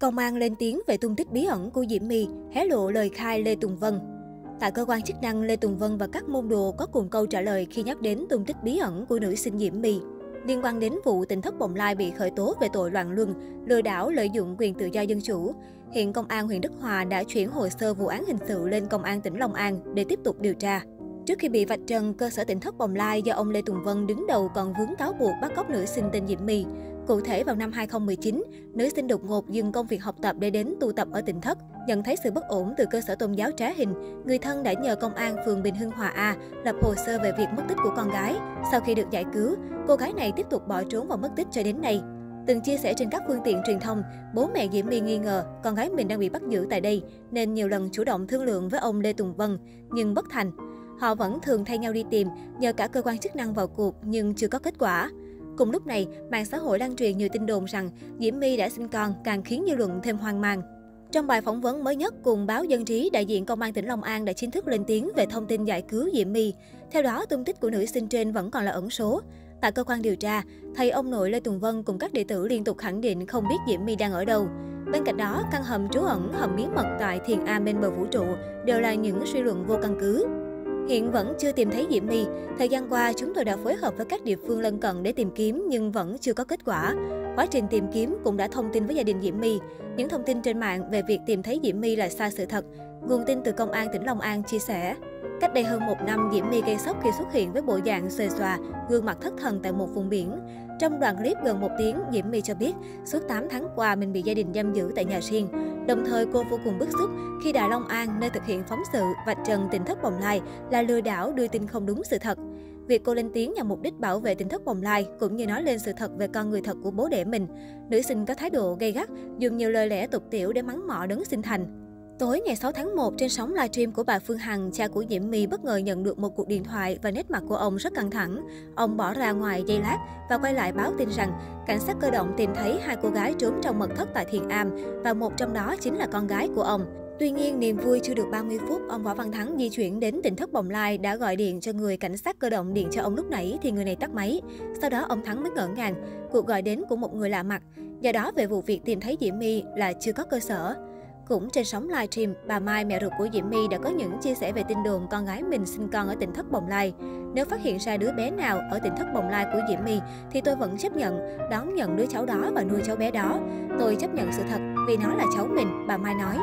Công an lên tiếng về tung tích bí ẩn của Diễm My, hé lộ lời khai Lê Tùng Vân. Tại cơ quan chức năng, Lê Tùng Vân và các môn đồ có cùng câu trả lời khi nhắc đến tung tích bí ẩn của nữ sinh Diễm My. Liên quan đến vụ Tịnh Thất Bồng Lai bị khởi tố về tội loạn luân, lừa đảo lợi dụng quyền tự do dân chủ, hiện Công an huyện Đức Hòa đã chuyển hồ sơ vụ án hình sự lên Công an tỉnh Long An để tiếp tục điều tra. Trước khi bị vạch trần, cơ sở Tịnh Thất Bồng Lai do ông Lê Tùng Vân đứng đầu còn vướng cáo buộc bắt cóc nữ sinh tên Diễm My. Cụ thể, vào năm 2019, nữ sinh đột ngột dừng công việc học tập để đến tu tập ở Tịnh Thất. Nhận thấy sự bất ổn từ cơ sở tôn giáo Trá Hình, người thân đã nhờ Công an phường Bình Hưng Hòa A lập hồ sơ về việc mất tích của con gái. Sau khi được giải cứu, cô gái này tiếp tục bỏ trốn và mất tích cho đến nay. Từng chia sẻ trên các phương tiện truyền thông, bố mẹ Diễm My nghi ngờ con gái mình đang bị bắt giữ tại đây, nên nhiều lần chủ động thương lượng với ông Lê Tùng Vân, nhưng bất thành. Họ vẫn thường thay nhau đi tìm, nhờ cả cơ quan chức năng vào cuộc nhưng chưa có kết quả. Cùng lúc này, mạng xã hội lan truyền nhiều tin đồn rằng Diễm My đã sinh con, càng khiến dư luận thêm hoang mang. Trong bài phỏng vấn mới nhất cùng báo Dân trí, đại diện Công an tỉnh Long An đã chính thức lên tiếng về thông tin giải cứu Diễm My. Theo đó, tung tích của nữ sinh trên vẫn còn là ẩn số. Tại cơ quan điều tra, thầy ông nội Lê Tùng Vân cùng các đệ tử liên tục khẳng định không biết Diễm My đang ở đâu. Bên cạnh đó, căn hầm trú ẩn, hầm bí mật tại Thiền A bên bờ vũ trụ đều là những suy luận vô căn cứ. Hiện vẫn chưa tìm thấy Diễm My. Thời gian qua, chúng tôi đã phối hợp với các địa phương lân cận để tìm kiếm nhưng vẫn chưa có kết quả. Quá trình tìm kiếm cũng đã thông tin với gia đình Diễm My. Những thông tin trên mạng về việc tìm thấy Diễm My là sai sự thật, nguồn tin từ Công an tỉnh Long An chia sẻ. Cách đây hơn một năm, Diễm My gây sốc khi xuất hiện với bộ dạng xòe xòa, gương mặt thất thần tại một vùng biển. Trong đoạn clip gần 1 tiếng, Diễm My cho biết suốt 8 tháng qua mình bị gia đình giam giữ tại nhà riêng. Đồng thời, cô vô cùng bức xúc khi Đài Long An, nơi thực hiện phóng sự vạch trần Tịnh Thất Bồng Lai, là lừa đảo đưa tin không đúng sự thật. Việc cô lên tiếng nhằm mục đích bảo vệ Tịnh Thất Bồng Lai cũng như nói lên sự thật về con người thật của bố đẻ mình. Nữ sinh có thái độ gay gắt, dùng nhiều lời lẽ tục tiểu để mắng mỏ đấng sinh thành. Tối ngày 6 tháng 1, trên sóng livestream của bà Phương Hằng, cha của Diễm My bất ngờ nhận được một cuộc điện thoại và nét mặt của ông rất căng thẳng. Ông bỏ ra ngoài giây lát và quay lại báo tin rằng cảnh sát cơ động tìm thấy 2 cô gái trốn trong mật thất tại Thiền Am và một trong đó chính là con gái của ông. Tuy nhiên, niềm vui chưa được 30 phút, ông Võ Văn Thắng di chuyển đến Tịnh Thất Bồng Lai đã gọi điện cho người cảnh sát cơ động điện cho ông lúc nãy thì người này tắt máy. Sau đó ông Thắng mới ngỡ ngàng, cuộc gọi đến của một người lạ mặt. Do đó về vụ việc tìm thấy Diễm My là chưa có cơ sở. Cũng trên sóng livestream, bà Mai, mẹ ruột của Diễm My đã có những chia sẻ về tin đồn con gái mình sinh con ở Tịnh Thất Bồng Lai. Nếu phát hiện ra đứa bé nào ở Tịnh Thất Bồng Lai của Diễm My thì tôi vẫn chấp nhận, đón nhận đứa cháu đó và nuôi cháu bé đó. Tôi chấp nhận sự thật vì nó là cháu mình, bà Mai nói.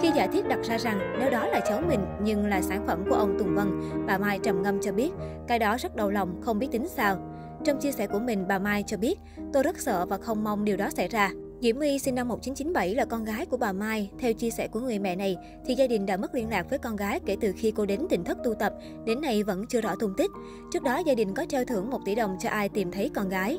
Khi giả thiết đặt ra rằng nếu đó là cháu mình nhưng là sản phẩm của ông Tùng Vân, bà Mai trầm ngâm cho biết cái đó rất đau lòng, không biết tính sao. Trong chia sẻ của mình, bà Mai cho biết tôi rất sợ và không mong điều đó xảy ra. Diễm My sinh năm 1997 là con gái của bà Mai. Theo chia sẻ của người mẹ này, thì gia đình đã mất liên lạc với con gái kể từ khi cô đến Tịnh Thất tu tập, đến nay vẫn chưa rõ tung tích. Trước đó, gia đình có treo thưởng 1 tỷ đồng cho ai tìm thấy con gái.